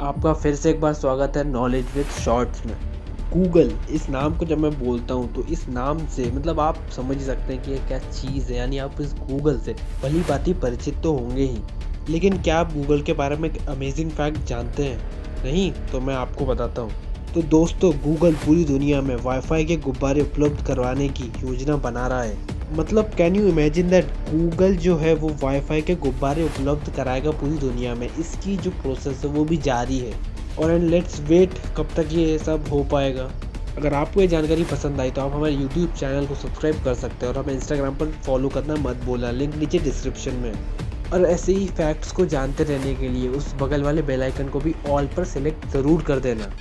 आपका फिर से एक बार स्वागत है नॉलेज विद शॉर्ट्स में। गूगल इस नाम को जब मैं बोलता हूँ तो इस नाम से मतलब आप समझ सकते हैं कि ये क्या चीज़ है, यानी आप इस गूगल से भली भांति परिचित तो होंगे ही, लेकिन क्या आप गूगल के बारे में एक अमेजिंग फैक्ट जानते हैं? नहीं तो मैं आपको बताता हूँ। तो दोस्तों, गूगल पूरी दुनिया में वाईफाई के गुब्बारे उपलब्ध करवाने की योजना बना रहा है। मतलब can you imagine that Google जो है वो वाईफाई के गुब्बारे उपलब्ध कराएगा पूरी दुनिया में। इसकी जो प्रोसेस है वो भी जारी है और एंड लेट्स वेट कब तक ये सब हो पाएगा। अगर आपको ये जानकारी पसंद आई तो आप हमारे यूट्यूब चैनल को सब्सक्राइब कर सकते हैं और हमें इंस्टाग्राम पर फॉलो करना मत भूलना, लिंक नीचे डिस्क्रिप्शन में। और ऐसे ही फैक्ट्स को जानते रहने के लिए उस बगल वाले बेल आइकन को भी ऑल पर सेलेक्ट ज़रूर कर देना।